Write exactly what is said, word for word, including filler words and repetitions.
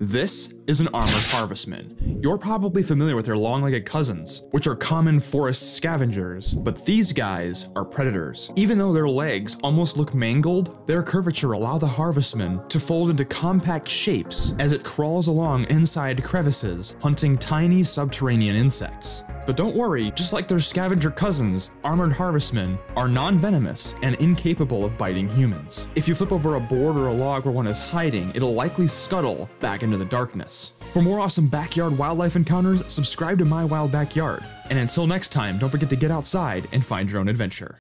This is an armored harvestman. You're probably familiar with their long-legged cousins, which are common forest scavengers, but these guys are predators. Even though their legs almost look mangled, their curvature allows the harvestman to fold into compact shapes as it crawls along inside crevices, hunting tiny subterranean insects. But don't worry, just like their scavenger cousins, armored harvestmen are non-venomous and incapable of biting humans. If you flip over a board or a log where one is hiding, it'll likely scuttle back into the darkness. For more awesome backyard wildlife encounters, subscribe to My Wild Backyard. And until next time, don't forget to get outside and find your own adventure.